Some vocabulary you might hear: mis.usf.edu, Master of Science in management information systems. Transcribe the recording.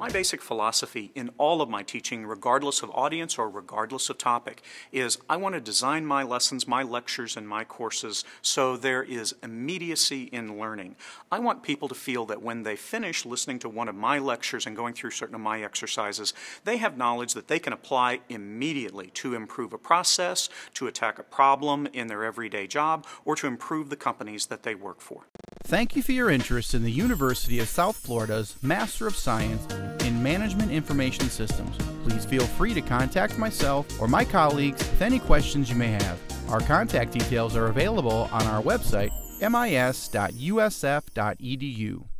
My basic philosophy in all of my teaching, regardless of audience or regardless of topic, is I want to design my lessons, my lectures, and my courses so there is immediacy in learning. I want people to feel that when they finish listening to one of my lectures and going through certain of my exercises, they have knowledge that they can apply immediately to improve a process, to attack a problem in their everyday job, or to improve the companies that they work for. Thank you for your interest in the University of South Florida's Master of Science in Management Information Systems. Please feel free to contact myself or my colleagues with any questions you may have. Our contact details are available on our website, mis.usf.edu.